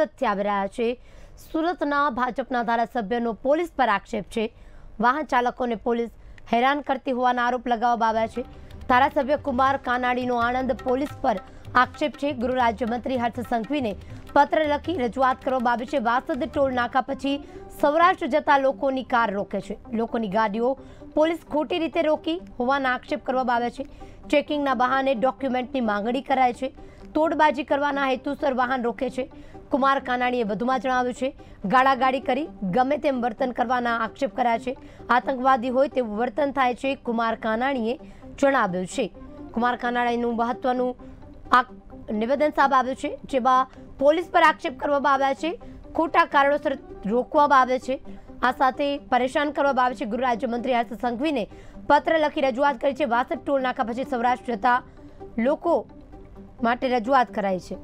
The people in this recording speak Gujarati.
गृह राज्यमंत्री हर्ष संघवीने पत्र लखी रजूआत करवा बाबी छे। વાસદ टोल नाका पछी सौराष्ट्र जता लोकोनी कार रोके छे, लोकोनी गाड़ीओ पोलीस खोटी रीते रोकी होवानो आक्षेप करवामां आवे छे। चेकिंगना बहाने डॉक्यूमेंटनी मांगणी कराय छे। तोड़बाजी करवाना हेतुसर वाहन रोके छे। कुमार कानाणीए વધુમાં જણાવ્યું છે, ગાળાગાળી કરી ગમે તેમ વર્તન કરવાના આક્ષેપ કર્યા છે। આતંકવાદી હોય તેવું વર્તન થાય છે, કુમાર કાનાણીએ જણાવ્યું છે। કુમાર કાનાણીનું મહત્વનું આ નિવેદન સામે આવ્યું છે, જેમાં પોલીસ પર આક્ષેપ કરવામાં આવ્યા છે, ખોટા કારણોસર રોકવામાં આવે છે, આ સાથે પરેશાન કરવામાં આવે છે। ગૃહ રાજ્યમંત્રી હર્ષ સંઘવીને પત્ર લખી રજૂઆત કરી છે। વાસદ ટોલ નાકા પછી સૌરાષ્ટ્ર જતા લોકો માટે રજૂઆત કરાઈ છે।